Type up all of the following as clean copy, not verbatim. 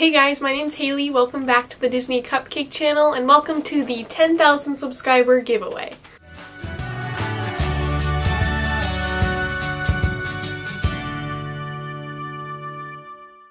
Hey guys, my name's Haley, welcome back to the Disney Cupcake channel, and welcome to the 10,000 subscriber giveaway.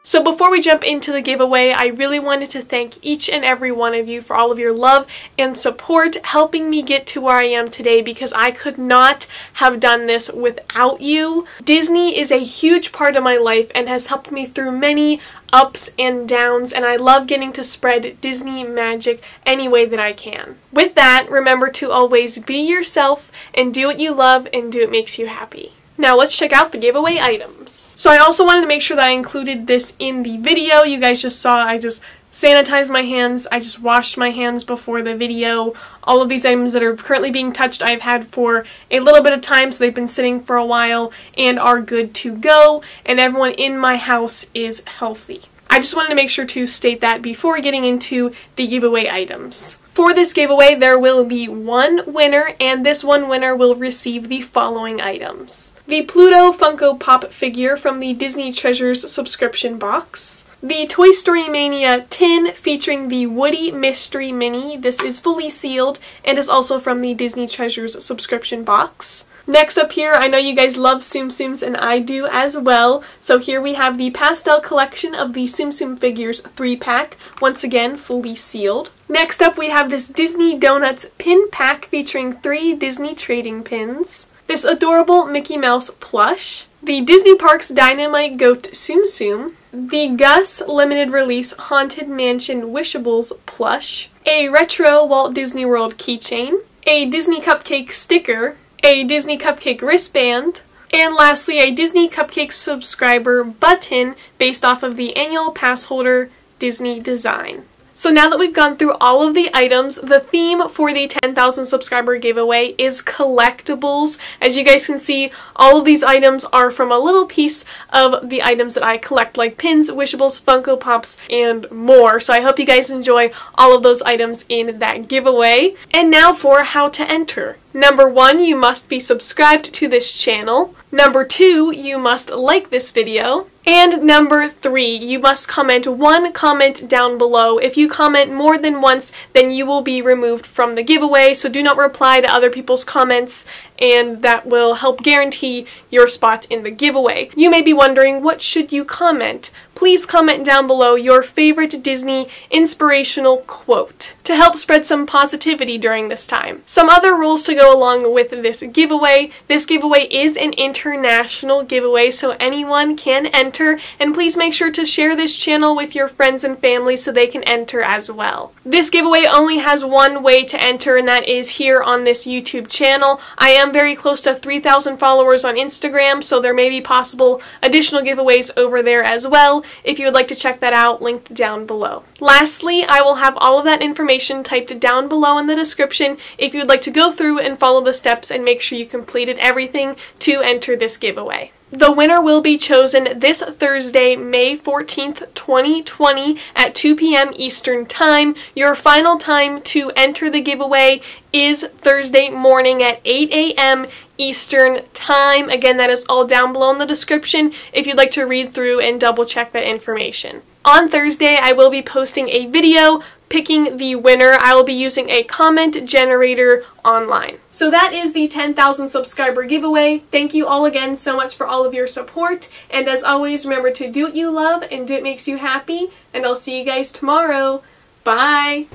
So before we jump into the giveaway, I really wanted to thank each and every one of you for all of your love and support helping me get to where I am today, because I could not have done this without you. Disney is a huge part of my life and has helped me through many ups and downs, and I love getting to spread Disney magic any way that I can. With that, remember to always be yourself and do what you love and do what makes you happy. Now let's check out the giveaway items. So I also wanted to make sure that I included this in the video. You guys just saw I just sanitized my hands. I just washed my hands before the video. All of these items that are currently being touched I've had for a little bit of time, so they've been sitting for a while and are good to go. And everyone in my house is healthy. I just wanted to make sure to state that before getting into the giveaway items. For this giveaway, there will be one winner, and this one winner will receive the following items. The Pluto Funko Pop figure from the Disney Treasures subscription box. The Toy Story Mania tin featuring the Woody Mystery Mini. This is fully sealed and is also from the Disney Treasures subscription box. Next up here, I know you guys love Tsum Tsums, and I do as well. So here we have the pastel collection of the Tsum Tsum figures 3-pack, once again fully sealed. Next up we have this Disney Donuts pin pack featuring 3 Disney trading pins. This adorable Mickey Mouse plush. The Disney Parks Dynamite Goat Tsum Tsum. The Gus Limited Release Haunted Mansion Wishables plush. A retro Walt Disney World keychain. A Disney Cupcake sticker. A Disney Cupcake wristband, and lastly a Disney Cupcake subscriber button based off of the annual pass holder Disney design. So now that we've gone through all of the items, the theme for the 10,000 subscriber giveaway is collectibles. As you guys can see, all of these items are from a little piece of the items that I collect, like pins, Wishables, Funko Pops, and more. So I hope you guys enjoy all of those items in that giveaway. And now for how to enter. Number 1, you must be subscribed to this channel. Number 2, you must like this video. And number 3, you must comment one comment down below. If you comment more than once, then you will be removed from the giveaway, so do not reply to other people's comments, and that will help guarantee your spot in the giveaway. You may be wondering, what should you comment? Please comment down below your favorite Disney inspirational quote to help spread some positivity during this time. Some other rules to go along with this giveaway. This giveaway is an international giveaway, so anyone can enter, and please make sure to share this channel with your friends and family so they can enter as well. This giveaway only has one way to enter, and that is here on this YouTube channel. I am very close to 3,000 followers on Instagram, so there may be possible additional giveaways over there as well. If you would like to check that out, linked down below. Lastly, I will have all of that information typed down below in the description if you would like to go through and follow the steps and make sure you completed everything to enter this giveaway. The winner will be chosen this Thursday, May 14th, 2020 at 2 p.m. Eastern Time. Your final time to enter the giveaway is Thursday morning at 8 a.m. Eastern Time. Again, that is all down below in the description if you'd like to read through and double check that information. On Thursday, I will be posting a video picking the winner. I will be using a comment generator online. So that is the 10,000 subscriber giveaway. Thank you all again so much for all of your support, and as always, remember to do what you love and do what makes you happy, and I'll see you guys tomorrow. Bye!